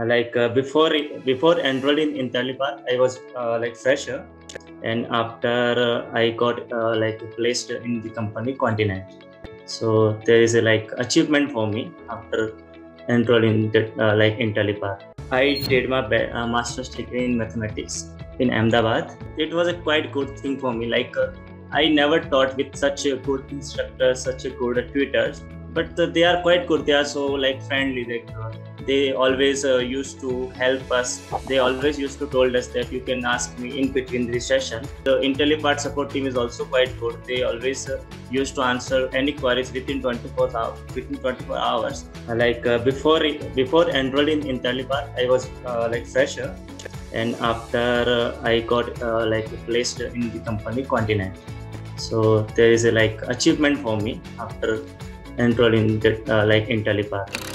Like before enrolled in Intellipaat, I was like fresher, and after I got like placed in the company Continent. So there is a like achievement for me after enrolling in like Intellipaat. I did my master's degree in mathematics in Ahmedabad. It was a quite good thing for me. Like I never taught with such a good instructor, such a good tutors. But they are quite good. They are so like friendly. They always used to help us. They always used to told us that you can ask me in between the session. The Intellipaat support team is also quite good. They always used to answer any queries within 24 hours. Like before enrolled in Intellipaat, I was like fresher, and after I got like placed in the company Continent. So there is a like achievement for me after enrolled in like Intellipaat.